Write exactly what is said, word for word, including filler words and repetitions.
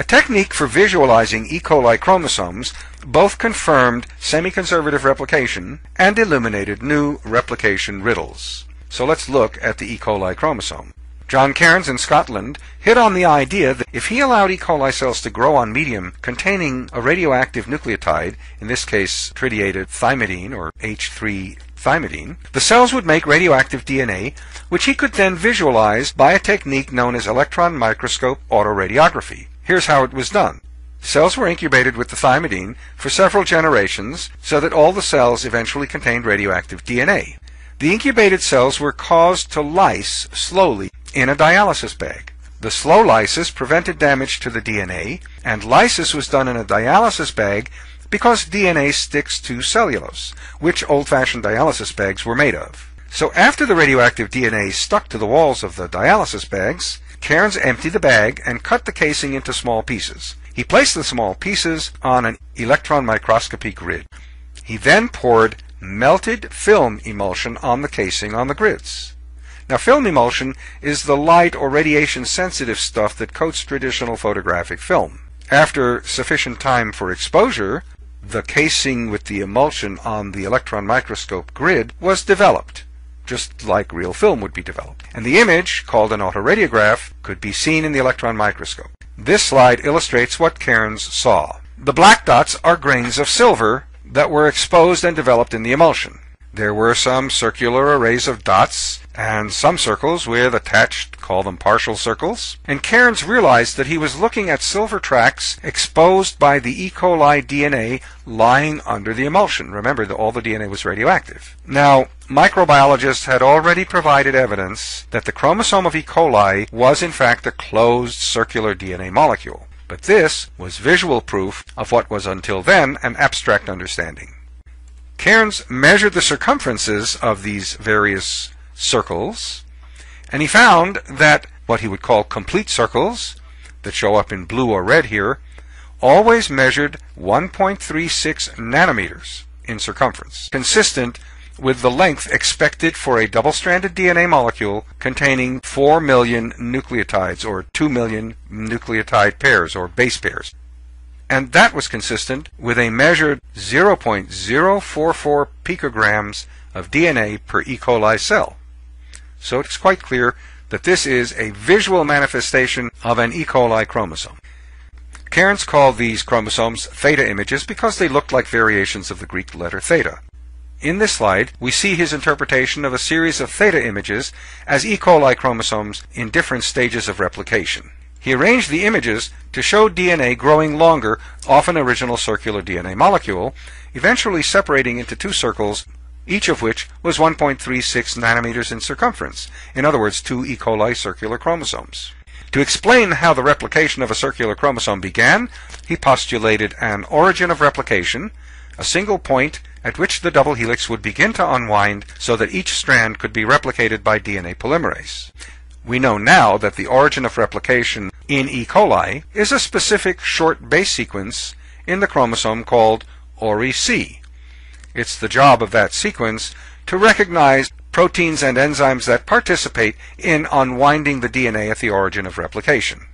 A technique for visualizing E. coli chromosomes both confirmed semi-conservative replication and illuminated new replication riddles. So let's look at the E. coli chromosome. John Cairns in Scotland hit on the idea that if he allowed E. coli cells to grow on medium containing a radioactive nucleotide, in this case tritiated thymidine or H three thymidine, the cells would make radioactive D N A, which he could then visualize by a technique known as electron microscope autoradiography. Here's how it was done. Cells were incubated with the thymidine for several generations so that all the cells eventually contained radioactive D N A. The incubated cells were caused to lyse slowly in a dialysis bag. The slow lysis prevented damage to the D N A, and lysis was done in a dialysis bag because D N A sticks to cellulose, which old-fashioned dialysis bags were made of. So after the radioactive D N A stuck to the walls of the dialysis bags, Cairns emptied the bag and cut the casing into small pieces. He placed the small pieces on an electron microscopy grid. He then poured melted film emulsion on the casing on the grids. Now, film emulsion is the light or radiation-sensitive stuff that coats traditional photographic film. After sufficient time for exposure, the casing with the emulsion on the electron microscope grid was developed, just like real film would be developed. And the image, called an autoradiograph, could be seen in the electron microscope. This slide illustrates what Cairns saw. The black dots are grains of silver that were exposed and developed in the emulsion. There were some circular arrays of dots and some circles with attached, call them partial circles, and Cairns realized that he was looking at silver tracks exposed by the E. coli D N A lying under the emulsion. Remember that all the D N A was radioactive. Now, microbiologists had already provided evidence that the chromosome of E. coli was in fact a closed circular D N A molecule, but this was visual proof of what was until then an abstract understanding. Cairns measured the circumferences of these various circles, and he found that what he would call complete circles, that show up in blue or red here, always measured one point three six nanometers in circumference, consistent with the length expected for a double-stranded D N A molecule containing four million nucleotides, or two million nucleotide pairs, or base pairs. And that was consistent with a measured zero point zero four four picograms of D N A per E. coli cell. So it's quite clear that this is a visual manifestation of an E. coli chromosome. Cairns called these chromosomes theta images because they looked like variations of the Greek letter theta. In this slide, we see his interpretation of a series of theta images as E. coli chromosomes in different stages of replication. He arranged the images to show D N A growing longer off an original circular D N A molecule, eventually separating into two circles, each of which was one point three six nanometers in circumference, in other words, two E. coli circular chromosomes. To explain how the replication of a circular chromosome began, he postulated an origin of replication, a single point at which the double helix would begin to unwind so that each strand could be replicated by D N A polymerase. We know now that the origin of replication in E. coli is a specific short base sequence in the chromosome called oriC. It's the job of that sequence to recognize proteins and enzymes that participate in unwinding the D N A at the origin of replication.